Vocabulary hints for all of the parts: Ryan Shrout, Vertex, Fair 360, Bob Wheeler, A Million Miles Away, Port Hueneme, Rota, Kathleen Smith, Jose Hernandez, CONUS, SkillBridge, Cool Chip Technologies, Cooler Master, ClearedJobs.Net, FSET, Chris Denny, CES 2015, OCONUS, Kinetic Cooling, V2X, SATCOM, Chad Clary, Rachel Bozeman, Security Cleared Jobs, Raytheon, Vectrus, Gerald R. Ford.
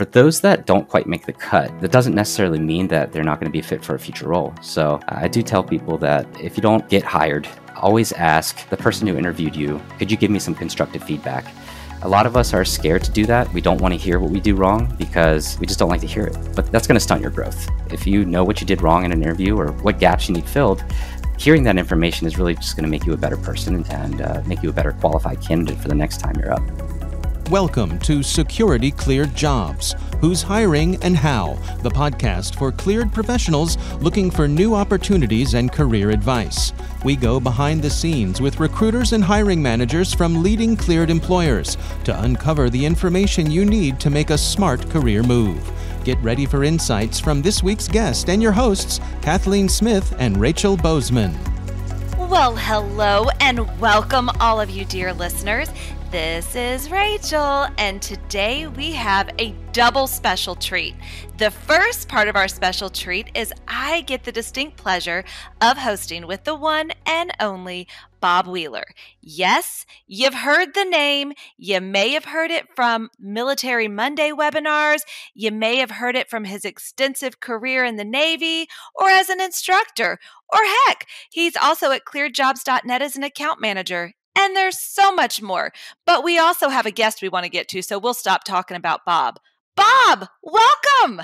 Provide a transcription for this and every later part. For those that don't quite make the cut, that doesn't necessarily mean that they're not going to be fit for a future role. So I do tell people that if you don't get hired, always ask the person who interviewed you, could you give me some constructive feedback? A lot of us are scared to do that. We don't want to hear what we do wrong because we just don't like to hear it. But that's going to stunt your growth. If you know what you did wrong in an interview or what gaps you need filled, hearing that information is really just going to make you a better person and make you a better qualified candidate for the next time you're up. Welcome to Security Cleared Jobs, Who's Hiring and How, the podcast for cleared professionals looking for new opportunities and career advice. We go behind the scenes with recruiters and hiring managers from leading cleared employers to uncover the information you need to make a smart career move. Get ready for insights from this week's guest and your hosts, Kathleen Smith and Rachel Bozeman. Well, hello and welcome all of you dear listeners. This is Rachel, and today we have a double special treat. The first part of our special treat is I get the distinct pleasure of hosting with the one and only Bob Wheeler. Yes, you've heard the name. You may have heard it from Military Monday webinars. You may have heard it from his extensive career in the Navy or as an instructor. Or heck, he's also at ClearedJobs.net as an account manager. And there's so much more, but we also have a guest we want to get to, so we'll stop talking about Bob. Bob, welcome!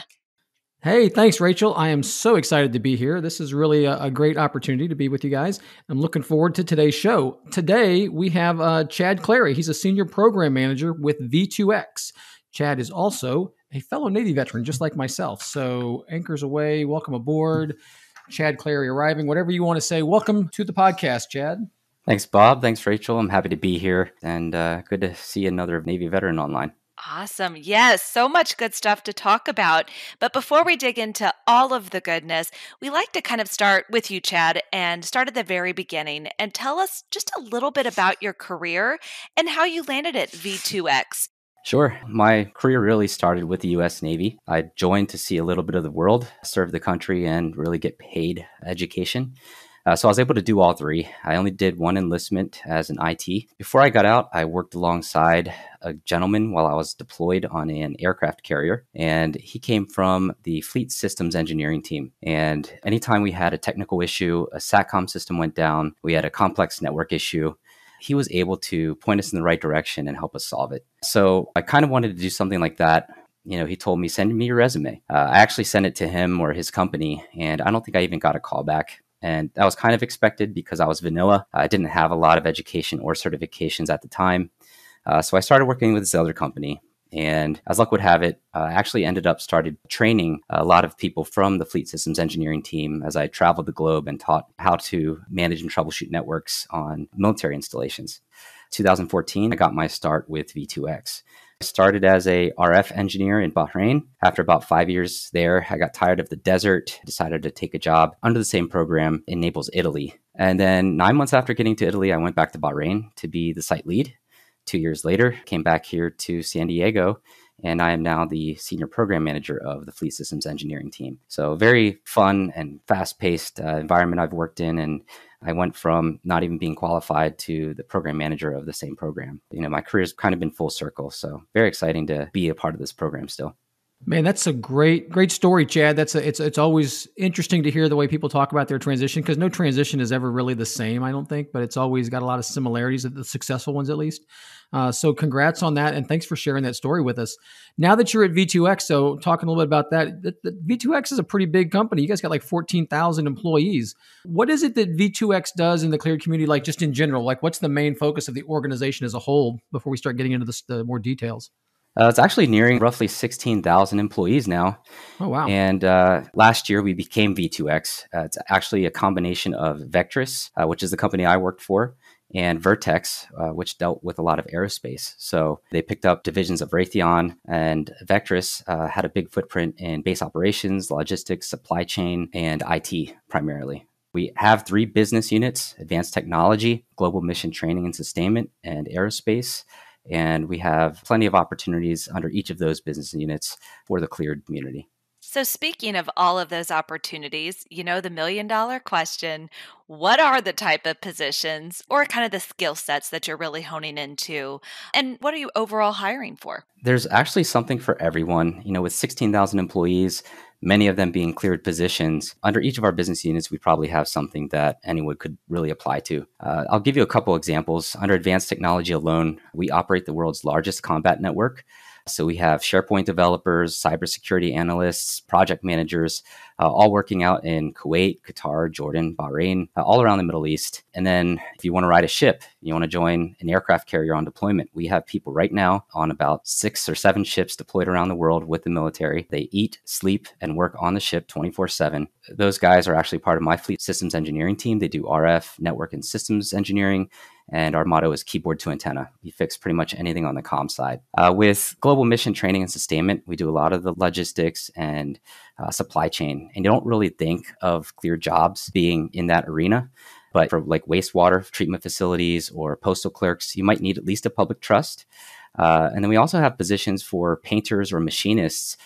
Hey, thanks, Rachel. I am so excited to be here. This is really a great opportunity to be with you guys. I'm looking forward to today's show. Today, we have Chad Clary. He's a senior program manager with V2X. Chad is also a fellow Navy veteran, just like myself. So anchors away, welcome aboard. Chad Clary arriving, whatever you want to say. Welcome to the podcast, Chad. Thanks, Bob. Thanks, Rachel. I'm happy to be here and good to see another Navy veteran online. Awesome. Yes, so much good stuff to talk about. But before we dig into all of the goodness, we like to kind of start with you, Chad, and start at the very beginning and tell us just a little bit about your career and how you landed at V2X. Sure. My career really started with the U.S. Navy. I joined to see a little bit of the world, serve the country, and really get paid education. So I was able to do all three. I only did one enlistment as an IT. Before I got out, I worked alongside a gentleman while I was deployed on an aircraft carrier. And he came from the fleet systems engineering team. And anytime we had a technical issue, a SATCOM system went down, we had a complex network issue, he was able to point us in the right direction and help us solve it. So I kind of wanted to do something like that. You know, he told me, send me your resume. I actually sent it to him or his company, and I don't think I even got a call back. And that was kind of expected because I was vanilla. I didn't have a lot of education or certifications at the time. So I started working with this other company. And as luck would have it, I actually ended up started training a lot of people from the Fleet Systems Engineering team as I traveled the globe and taught how to manage and troubleshoot networks on military installations. 2014, I got my start with V2X. I started as a RF engineer in Bahrain. After about 5 years there, I got tired of the desert, decided to take a job under the same program in Naples, Italy. And then 9 months after getting to Italy, I went back to Bahrain to be the site lead. 2 years later, came back here to San Diego, and I am now the senior program manager of the Fleet Systems Engineering team. So very fun and fast-paced environment I've worked in, and I went from not even being qualified to the program manager of the same program. You know, my career's kind of been full circle, so very exciting to be a part of this program still. Man, that's a great story, Chad. It's always interesting to hear the way people talk about their transition, because no transition is ever really the same, I don't think, but it's always got a lot of similarities, the successful ones at least. So congrats on that, and thanks for sharing that story with us. Now that you're at V2X, so talking a little bit about that, V2X is a pretty big company. You guys got like 14,000 employees. What is it that V2X does in the cleared community, like just in general? Like what's the main focus of the organization as a whole before we start getting into the more details? It's actually nearing roughly 16,000 employees now. Oh, wow. And last year, we became V2X. It's actually a combination of Vectrus, which is the company I worked for, and Vertex, which dealt with a lot of aerospace. So they picked up divisions of Raytheon, and Vectrus had a big footprint in base operations, logistics, supply chain, and IT primarily. We have three business units: advanced technology, global mission training and sustainment, and aerospace. And we have plenty of opportunities under each of those business units for the cleared community. So speaking of all of those opportunities, you know, the million-dollar question, what are the type of positions or kind of the skill sets that you're really honing into? And what are you overall hiring for? There's actually something for everyone. You know, with 16,000 employees, many of them being cleared positions, under each of our business units, we probably have something that anyone could really apply to. I'll give you a couple examples. Under advanced technology alone, we operate the world's largest combat network. So we have SharePoint developers, cybersecurity analysts, project managers, all working out in Kuwait, Qatar, Jordan, Bahrain, all around the Middle East. And then if you want to ride a ship, you want to join an aircraft carrier on deployment, we have people right now on about 6 or 7 ships deployed around the world with the military. They eat, sleep, and work on the ship 24/7. Those guys are actually part of my fleet systems engineering team. They do RF, network, and systems engineering. And our motto is keyboard to antenna. We fix pretty much anything on the comm side. With global mission training and sustainment, we do a lot of the logistics and supply chain. And you don't really think of Cleared Jobs being in that arena. But for like wastewater treatment facilities or postal clerks, you might need at least a public trust. And then we also have positions for painters or machinists.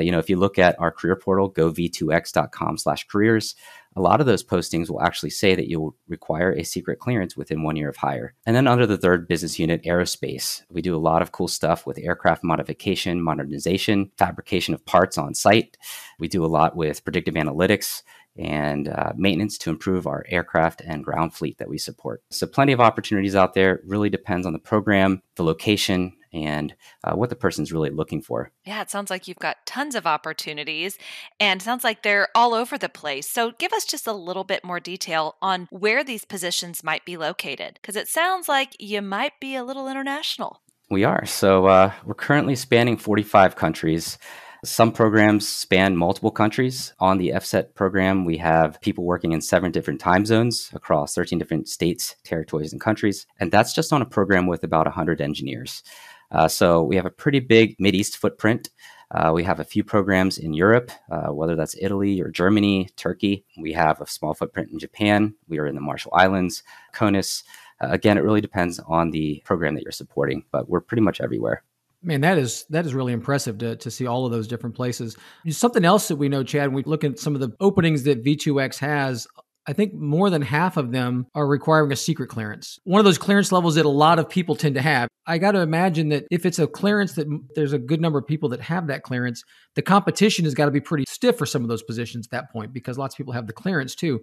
You know, if you look at our career portal, gov2x.com/careers, a lot of those postings will actually say that you'll require a secret clearance within 1 year of hire. And then under the third business unit, aerospace, we do a lot of cool stuff with aircraft modification, modernization, fabrication of parts on site. We do a lot with predictive analytics and maintenance to improve our aircraft and ground fleet that we support. So plenty of opportunities out there. It really depends on the program, the location, and what the person's really looking for. Yeah, it sounds like you've got tons of opportunities and sounds like they're all over the place. So give us just a little bit more detail on where these positions might be located, because it sounds like you might be a little international. We are. So we're currently spanning 45 countries. Some programs span multiple countries. On the FSET program, we have people working in 7 different time zones across 13 different states, territories, and countries. And that's just on a program with about 100 engineers. So we have a pretty big Mideast footprint. We have a few programs in Europe, whether that's Italy or Germany, Turkey. We have a small footprint in Japan. We are in the Marshall Islands, CONUS. Again, it really depends on the program that you're supporting, but we're pretty much everywhere. Man, that is really impressive to see all of those different places. Something else that we know, Chad, when we look at some of the openings that V2X has, I think more than half of them are requiring a secret clearance. One of those clearance levels that a lot of people tend to have. I got to imagine that if it's a clearance that there's a good number of people that have that clearance, the competition has got to be pretty stiff for some of those positions at that point, because lots of people have the clearance too.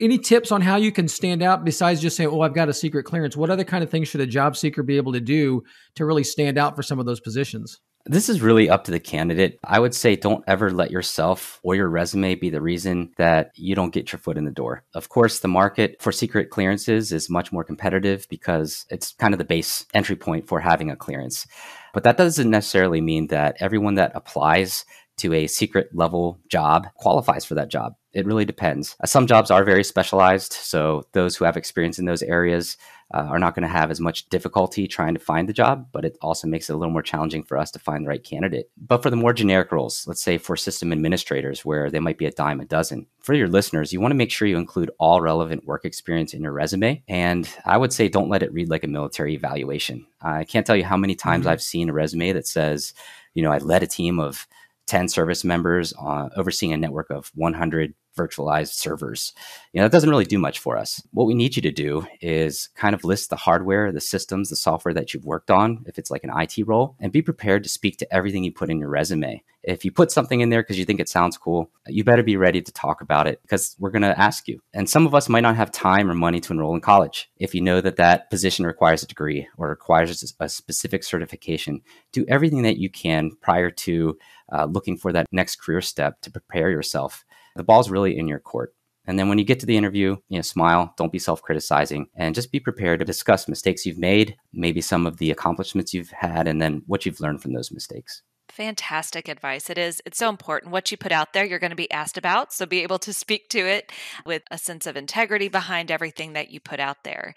Any tips on how you can stand out besides just saying, oh, I've got a secret clearance? What other kind of things should a job seeker be able to do to really stand out for some of those positions? This is really up to the candidate. I would say don't ever let yourself or your resume be the reason that you don't get your foot in the door. Of course, the market for secret clearances is much more competitive because it's kind of the base entry point for having a clearance. But that doesn't necessarily mean that everyone that applies to a secret level job qualifies for that job. It really depends. Some jobs are very specialized, so those who have experience in those areas are not going to have as much difficulty trying to find the job, but it also makes it a little more challenging for us to find the right candidate. But for the more generic roles, let's say for system administrators, where they might be a dime a dozen, for your listeners, you want to make sure you include all relevant work experience in your resume. And I would say don't let it read like a military evaluation. I can't tell you how many times I've seen a resume that says, you know, I led a team of 10 service members overseeing a network of 100 virtualized servers. You know, that doesn't really do much for us. What we need you to do is kind of list the hardware, the systems, the software that you've worked on, if it's like an IT role, and be prepared to speak to everything you put in your resume. If you put something in there because you think it sounds cool, you better be ready to talk about it, because we're going to ask you. And some of us might not have time or money to enroll in college. If you know that that position requires a degree or requires a specific certification, do everything that you can prior to looking for that next career step to prepare yourself. The ball's really in your court. And then when you get to the interview, you know, smile, don't be self-criticizing, and just be prepared to discuss mistakes you've made, maybe some of the accomplishments you've had, and then what you've learned from those mistakes. Fantastic advice. It is. It's so important. What you put out there, you're going to be asked about. So be able to speak to it with a sense of integrity behind everything that you put out there.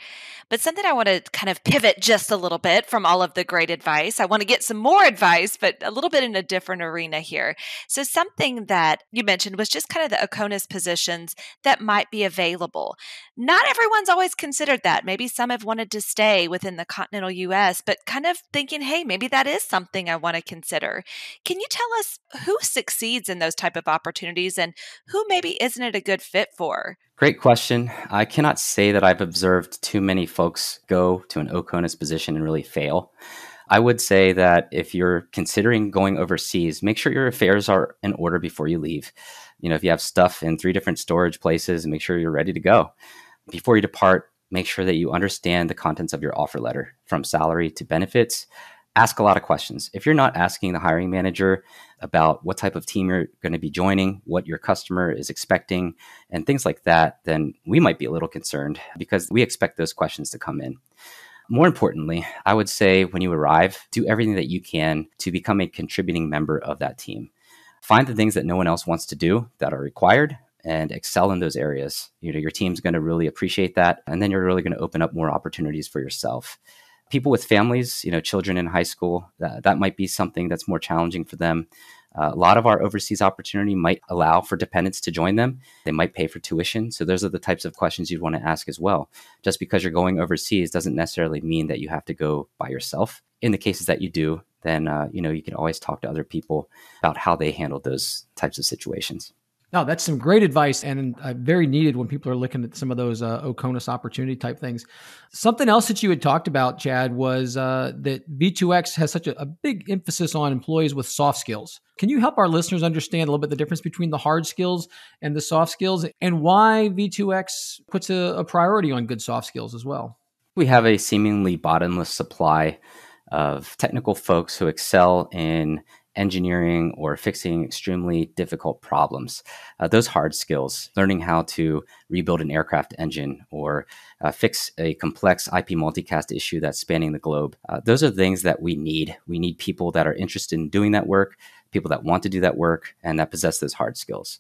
But something I want to kind of pivot just a little bit from all of the great advice. I want to get some more advice, but a little bit in a different arena here. So something that you mentioned was just kind of the OCONUS positions that might be available. Not everyone's always considered that. Maybe some have wanted to stay within the continental U.S., but kind of thinking, hey, maybe that is something I want to consider. career. Can you tell us who succeeds in those type of opportunities and who maybe isn't it a good fit for? Great question. I cannot say that I've observed too many folks go to an OCONUS position and really fail. I would say that if you're considering going overseas, make sure your affairs are in order before you leave. You know, if you have stuff in 3 different storage places, make sure you're ready to go. Before you depart, make sure that you understand the contents of your offer letter, from salary to benefits. Ask a lot of questions. If you're not asking the hiring manager about what type of team you're going to be joining, what your customer is expecting, and things like that, then we might be a little concerned because we expect those questions to come in. More importantly, I would say when you arrive, do everything that you can to become a contributing member of that team. Find the things that no one else wants to do that are required and excel in those areas. You know, your team's going to really appreciate that. And then you're really going to open up more opportunities for yourself. People with families, you know, children in high school, that might be something that's more challenging for them. A lot of our overseas opportunity might allow for dependents to join them. They might pay for tuition. So those are the types of questions you'd want to ask as well. Just because you're going overseas doesn't necessarily mean that you have to go by yourself. In the cases that you do, then you know, you can always talk to other people about how they handle those types of situations. No, that's some great advice and very needed when people are looking at some of those OCONUS opportunity type things. Something else that you had talked about, Chad, was that V2X has such a big emphasis on employees with soft skills. Can you help our listeners understand a little bit the difference between the hard skills and the soft skills and why V2X puts a priority on good soft skills as well? We have a seemingly bottomless supply of technical folks who excel in engineering or fixing extremely difficult problems. Those hard skills, learning how to rebuild an aircraft engine or fix a complex IP multicast issue that's spanning the globe. Those are things that we need. We need people that are interested in doing that work, people that want to do that work, and that possess those hard skills.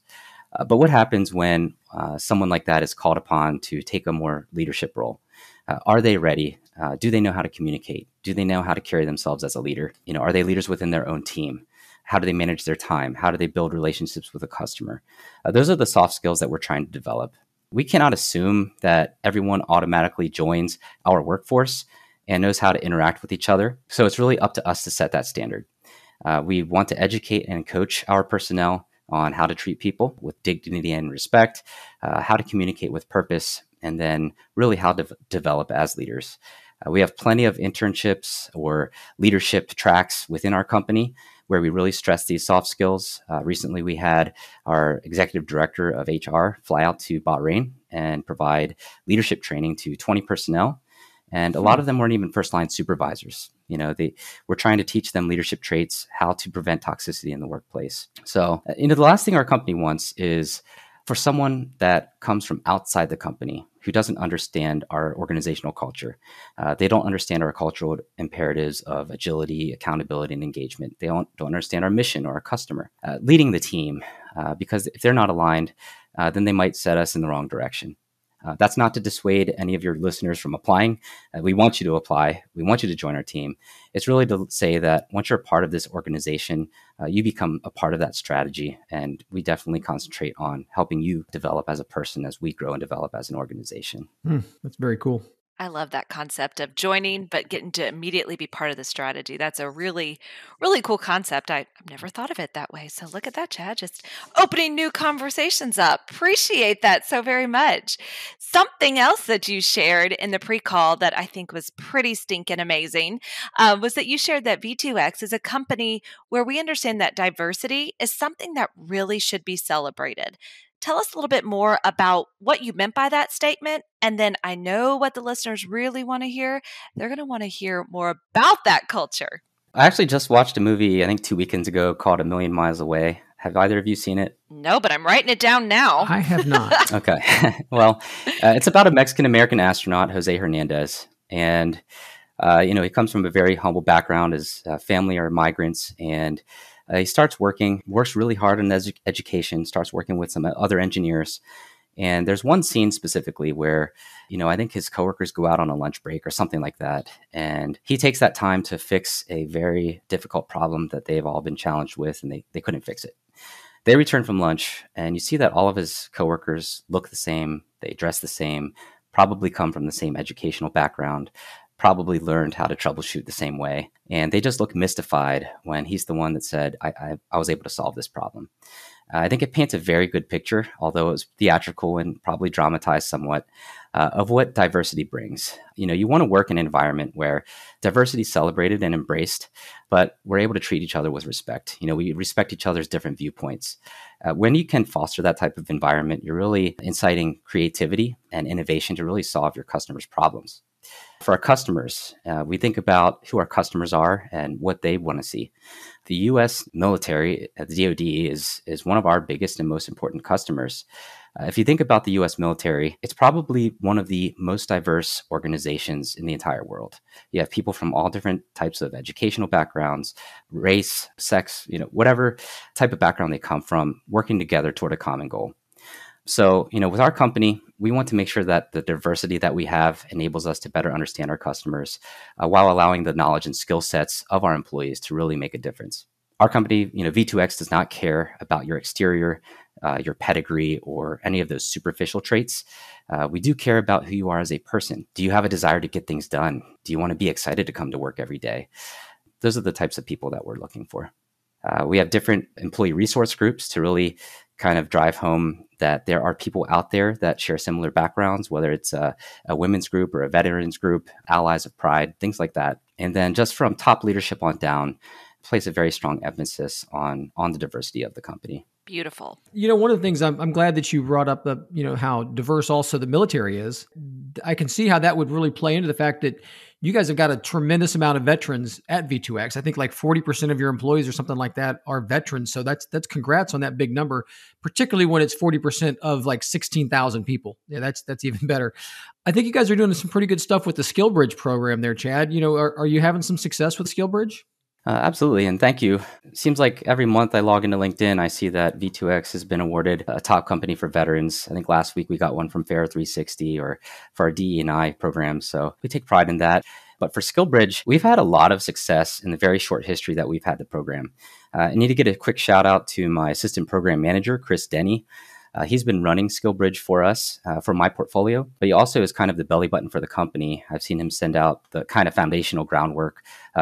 But what happens when someone like that is called upon to take a more leadership role? Are they ready? Do they know how to communicate? Do they know how to carry themselves as a leader? You know, are they leaders within their own team? How do they manage their time? How do they build relationships with a customer? Those are the soft skills that we're trying to develop. We cannot assume that everyone automatically joins our workforce and knows how to interact with each other. So it's really up to us to set that standard. We want to educate and coach our personnel on how to treat people with dignity and respect, how to communicate with purpose, and then really how to develop as leaders. We have plenty of internships or leadership tracks within our company where we really stress these soft skills. Recently, we had our executive director of HR fly out to Bahrain and provide leadership training to 20 personnel. And a lot of them weren't even first-line supervisors. You know, we're trying to teach them leadership traits, how to prevent toxicity in the workplace. So, you know, the last thing our company wants is for someone that comes from outside the company who doesn't understand our organizational culture. They don't understand our cultural imperatives of agility, accountability, and engagement. They don't understand our mission or our customer. Leading the team, because if they're not aligned, then they might set us in the wrong direction. That's not to dissuade any of your listeners from applying. We want you to apply. We want you to join our team. It's really to say that once you're a part of this organization, you become a part of that strategy. And we definitely concentrate on helping you develop as a person as we grow and develop as an organization. That's very cool. I love that concept of joining, but getting to immediately be part of the strategy. That's a really, really cool concept. I've never thought of it that way. So look at that, Chad, just opening new conversations up. Appreciate that so very much. Something else that you shared in the pre-call that I think was pretty stinking amazing was that you shared that V2X is a company where we understand that diversity is something that really should be celebrated. Tell us a little bit more about what you meant by that statement. And then I know what the listeners really want to hear. They're going to want to hear more about that culture. I actually just watched a movie, I think 2 weekends ago, called A Million Miles Away. Have either of you seen it? No, but I'm writing it down now. I have not. Okay. Well, it's about a Mexican-American astronaut, Jose Hernandez. And, you know, he comes from a very humble background. His family are migrants. And he starts working, works really hard on education, starts working with some other engineers. And there's one scene specifically where, you know, I think his coworkers go out on a lunch break or something like that. And he takes that time to fix a very difficult problem that they've all been challenged with, and they couldn't fix it. They return from lunch, and you see that all of his coworkers look the same, they dress the same, probably come from the same educational background, probably learned how to troubleshoot the same way. And they just look mystified when he's the one that said, I was able to solve this problem. I think it paints a very good picture, although it was theatrical and probably dramatized somewhat, of what diversity brings. You know, you want to work in an environment where diversity is celebrated and embraced, but we're able to treat each other with respect. You know, we respect each other's different viewpoints. When you can foster that type of environment, you're really inciting creativity and innovation to really solve your customers' problems. For our customers, we think about who our customers are and what they want to see. The U.S. military, the DoD, is one of our biggest and most important customers. If you think about the U.S. military, it's probably one of the most diverse organizations in the entire world. You have people from all different types of educational backgrounds, race, sex, you know, whatever type of background they come from, working together toward a common goal. So, you know, with our company, we want to make sure that the diversity that we have enables us to better understand our customers while allowing the knowledge and skill sets of our employees to really make a difference. Our company, you know, V2X does not care about your exterior, your pedigree, or any of those superficial traits. We do care about who you are as a person. Do you have a desire to get things done? Do you want to be excited to come to work every day? Those are the types of people that we're looking for. We have different employee resource groups to really kind of drive home that there are people out there that share similar backgrounds, whether it's a women's group or a veterans group, allies of pride, things like that. And then just from top leadership on down, place a very strong emphasis on the diversity of the company. Beautiful. You know, one of the things I'm glad that you brought up, you know, how diverse also the military is. I can see how that would really play into the fact that you guys have got a tremendous amount of veterans at V2X. I think like 40% of your employees or something like that are veterans. So that's congrats on that big number, particularly when it's 40% of like 16,000 people. Yeah, that's even better. I think you guys are doing some pretty good stuff with the SkillBridge program there, Chad. You know, are you having some success with SkillBridge? Absolutely. And thank you. It seems like every month I log into LinkedIn, I see that V2X has been awarded a top company for veterans. I think last week we got one from Fair 360 or for our DE&I program. So we take pride in that. But for SkillBridge, we've had a lot of success in the very short history that we've had the program. I need to get a quick shout out to my assistant program manager, Chris Denny. He's been running SkillBridge for us, for my portfolio, but he also is kind of the belly button for the company. I've seen him send out the kind of foundational groundwork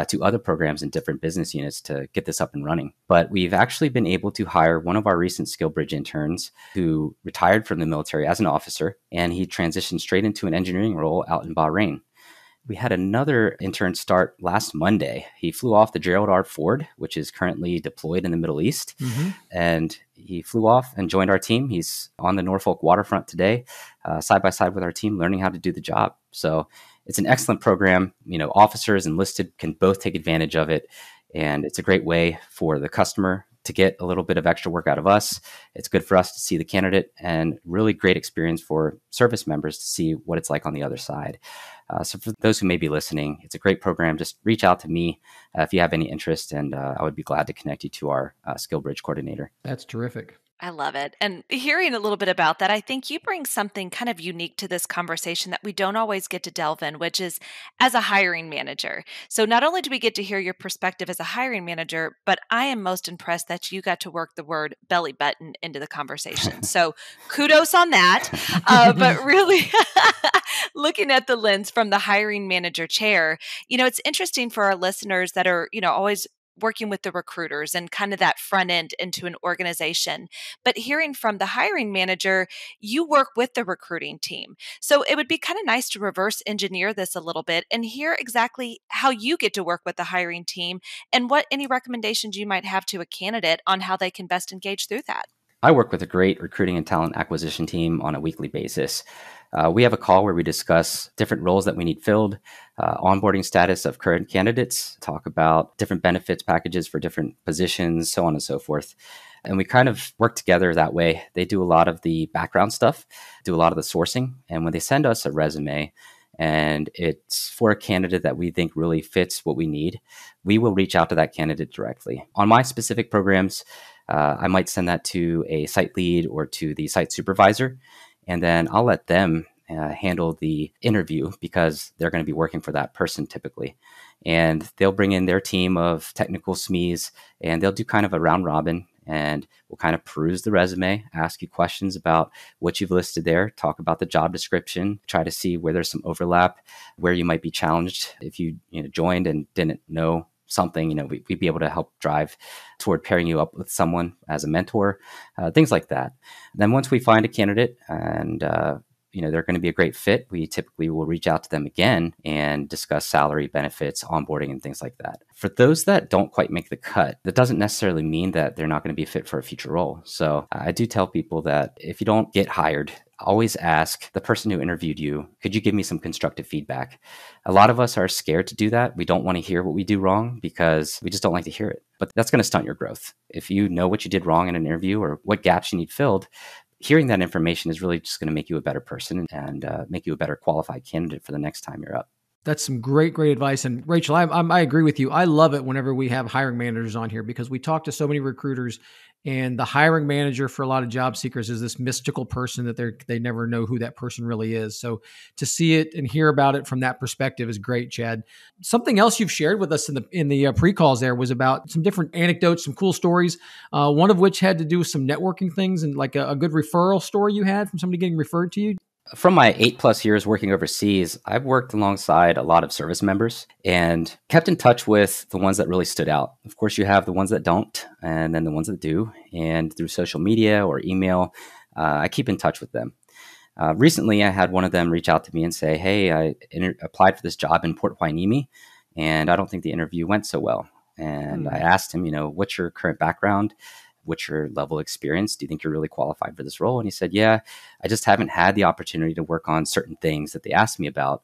to other programs in different business units to get this up and running. But we've actually been able to hire one of our recent SkillBridge interns who retired from the military as an officer, and he transitioned straight into an engineering role out in Bahrain. We had another intern start last Monday. He flew off the Gerald R. Ford, which is currently deployed in the Middle East. Mm-hmm. And he flew off and joined our team. He's on the Norfolk waterfront today, side by side with our team, learning how to do the job. So it's an excellent program. You know, officers enlisted can both take advantage of it. And it's a great way for the customer to get a little bit of extra work out of us. It's good for us to see the candidate and really great experience for service members to see what it's like on the other side. So for those who may be listening, it's a great program. Just reach out to me if you have any interest, and I would be glad to connect you to our SkillBridge coordinator. That's terrific. I love it. And hearing a little bit about that, I think you bring something kind of unique to this conversation that we don't always get to delve in, which is as a hiring manager. So not only do we get to hear your perspective as a hiring manager, but I am most impressed that you got to work the word belly button into the conversation. So kudos on that. But really, looking at the lens from the hiring manager chair, you know, it's interesting for our listeners that are, you know, always working with the recruiters and kind of that front end into an organization. But hearing from the hiring manager, you work with the recruiting team. So it would be kind of nice to reverse engineer this a little bit and hear exactly how you get to work with the hiring team and what any recommendations you might have to a candidate on how they can best engage through that. I work with a great recruiting and talent acquisition team on a weekly basis. We have a call where we discuss different roles that we need filled, onboarding status of current candidates, talk about different benefits packages for different positions, so on and so forth. And we kind of work together that way. They do a lot of the background stuff, do a lot of the sourcing. And when they send us a resume and it's for a candidate that we think really fits what we need, we will reach out to that candidate directly. On my specific programs, I might send that to a site lead or to the site supervisor. And then I'll let them handle the interview because they're going to be working for that person typically. And they'll bring in their team of technical SMEs and they'll do kind of a round robin and we'll kind of peruse the resume, ask you questions about what you've listed there, talk about the job description, try to see where there's some overlap, where you might be challenged if you joined and didn't know something. We'd be able to help drive toward pairing you up with someone as a mentor, things like that. And then once we find a candidate and they're going to be a great fit, we typically will reach out to them again and discuss salary, benefits, onboarding, and things like that. For those that don't quite make the cut, that doesn't necessarily mean that they're not going to be fit for a future role. So I do tell people that if you don't get hired, always ask the person who interviewed you, could you give me some constructive feedback? A lot of us are scared to do that. We don't want to hear what we do wrong because we just don't like to hear it. But that's going to stunt your growth. If you know what you did wrong in an interview or what gaps you need filled, hearing that information is really just going to make you a better person and make you a better qualified candidate for the next time you're up. That's some great, great advice. And Rachel, I agree with you. I love it whenever we have hiring managers on here because we talk to so many recruiters, and the hiring manager for a lot of job seekers is this mystical person that they never know who that person really is. So to see it and hear about it from that perspective is great, Chad. Something else you've shared with us in the pre-calls there was about some different anecdotes, some cool stories, one of which had to do with some networking things and like a good referral story you had from somebody getting referred to you. From my 8+ years working overseas, I've worked alongside a lot of service members and kept in touch with the ones that really stood out. Of course, you have the ones that don't and then the ones that do. And through social media or email, I keep in touch with them. Recently, I had one of them reach out to me and say, hey, I applied for this job in Port Hueneme, and I don't think the interview went so well. And I asked him, what's your current background? What's your level of experience? Do you think you're really qualified for this role? And he said, yeah, I just haven't had the opportunity to work on certain things that they asked me about.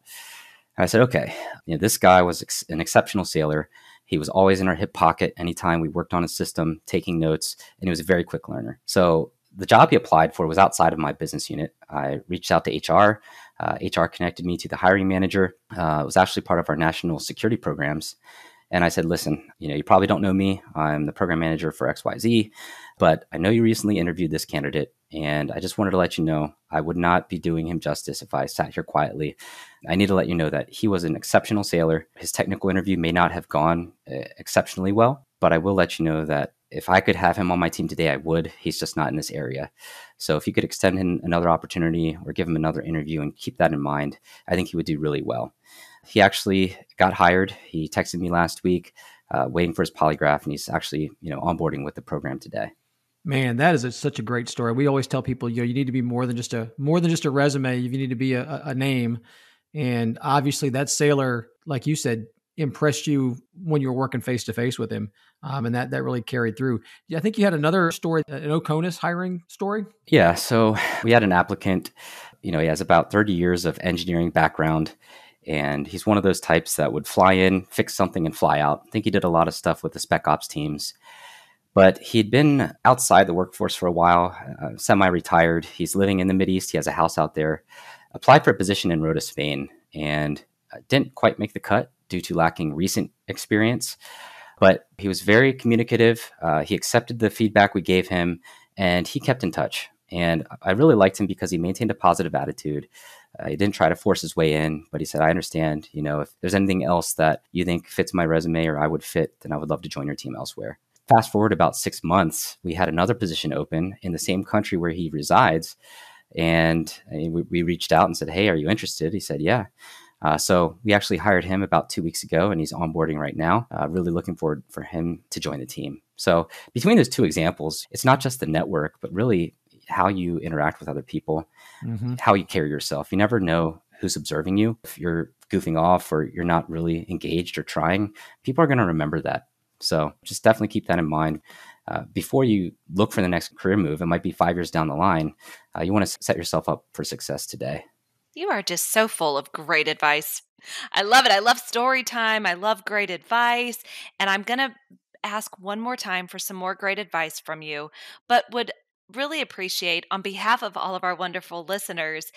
And I said, okay, this guy was an exceptional sailor. He was always in our hip pocket anytime we worked on a system, taking notes, and he was a very quick learner. So the job he applied for was outside of my business unit. I reached out to HR. HR connected me to the hiring manager. It was actually part of our national security programs. And I said, listen, you probably don't know me. I'm the program manager for XYZ, but I know you recently interviewed this candidate, and I just wanted to let you know I would not be doing him justice if I sat here quietly. I need to let you know that he was an exceptional sailor. His technical interview may not have gone exceptionally well, but I will let you know that if I could have him on my team today, I would. He's just not in this area. So if you could extend him another opportunity or give him another interview and keep that in mind, I think he would do really well. He actually got hired. He texted me last week, waiting for his polygraph, and he's actually, onboarding with the program today. Man, that is such a great story. We always tell people, you need to be more than just a resume. You need to be a name, and obviously that sailor, like you said, impressed you when you were working face to face with him, and that really carried through. I think you had another story, an OCONUS hiring story. Yeah, so we had an applicant. He has about 30 years of engineering background. And he's one of those types that would fly in, fix something, and fly out. I think he did a lot of stuff with the spec ops teams. But he'd been outside the workforce for a while, semi-retired. He's living in the Mideast. He has a house out there. Applied for a position in Rota, Spain, and didn't quite make the cut due to lacking recent experience. But he was very communicative. He accepted the feedback we gave him, and he kept in touch. And I really liked him because he maintained a positive attitude. He didn't try to force his way in, but he said, I understand, if there's anything else that you think fits my resume or I would fit, then I would love to join your team elsewhere. Fast forward about 6 months, we had another position open in the same country where he resides. And we reached out and said, hey, are you interested? He said, yeah. So we actually hired him about 2 weeks ago, and he's onboarding right now. Really looking forward for him to join the team. So between those two examples, it's not just the network, but really how you interact with other people, how you carry yourself. You never know who's observing you. If you're goofing off or you're not really engaged or trying, people are going to remember that. So just definitely keep that in mind. Before you look for the next career move, it might be 5 years down the line. You want to set yourself up for success today. You are just so full of great advice. I love it. I love story time. I love great advice. And I'm going to ask one more time for some more great advice from you, but would really appreciate on behalf of all of our wonderful listeners,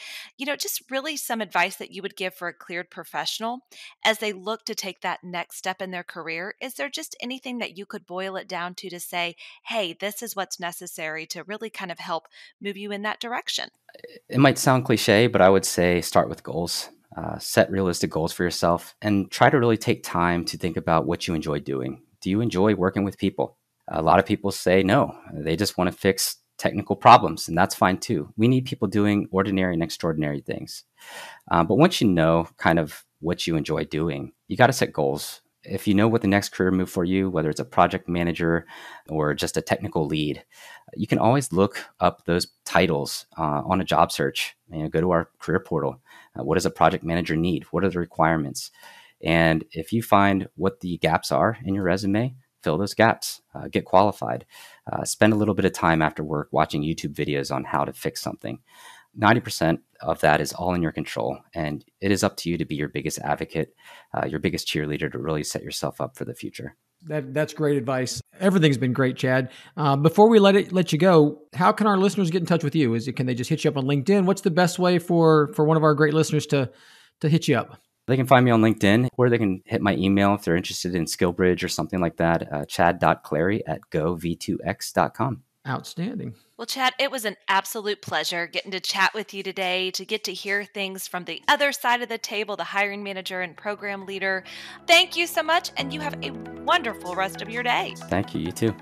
just really some advice that you would give for a cleared professional as they look to take that next step in their career. Is there just anything that you could boil it down to say, hey, this is what's necessary to really kind of help move you in that direction? It might sound cliche, but I would say start with goals. Set realistic goals for yourself and try to really take time to think about what you enjoy doing. Do you enjoy working with people? A lot of people say no, they just want to fix technical problems, and that's fine too. We need people doing ordinary and extraordinary things. But once you know kind of what you enjoy doing, you got to set goals. If you know what the next career move for you, whether it's a project manager or just a technical lead, you can always look up those titles on a job search. You know, go to our career portal. What does a project manager need? What are the requirements? And if you find what the gaps are in your resume, fill those gaps, get qualified, spend a little bit of time after work watching YouTube videos on how to fix something. 90% of that is all in your control, and it is up to you to be your biggest advocate, your biggest cheerleader, to really set yourself up for the future. That's great advice. Everything's been great, Chad. Before we let you go, how can our listeners get in touch with you? Can they just hit you up on LinkedIn? What's the best way for one of our great listeners to hit you up? They can find me on LinkedIn, or they can hit my email if they're interested in SkillBridge or something like that, chad.clary@gov2x.com. Outstanding. Well, Chad, it was an absolute pleasure getting to chat with you today, to get to hear things from the other side of the table, the hiring manager and program leader. Thank you so much, and you have a wonderful rest of your day. Thank you. You too.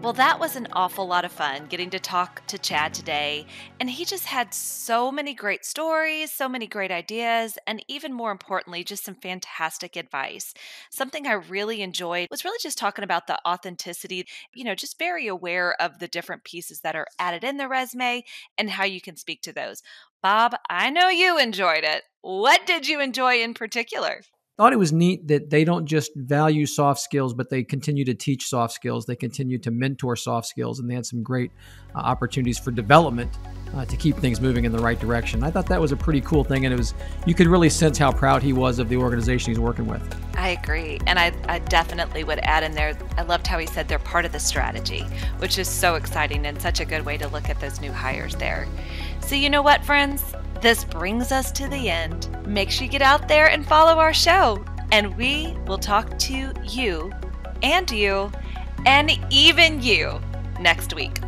Well, that was an awful lot of fun getting to talk to Chad today, and he just had so many great stories, so many great ideas, and even more importantly, just some fantastic advice. Something I really enjoyed was really just talking about the authenticity, you know, just very aware of the different pieces that are added in the resume and how you can speak to those. Bob, I know you enjoyed it. What did you enjoy in particular? Thought it was neat that they don't just value soft skills, but they continue to teach soft skills. They continue to mentor soft skills, and they had some great opportunities for development to keep things moving in the right direction. I thought that was a pretty cool thing, and you could really sense how proud he was of the organization he's working with. I agree, and I definitely would add in there, I loved how he said they're part of the strategy, which is so exciting and such a good way to look at those new hires there. So you know what, friends? This brings us to the end. Make sure you get out there and follow our show, and we will talk to you and even you next week.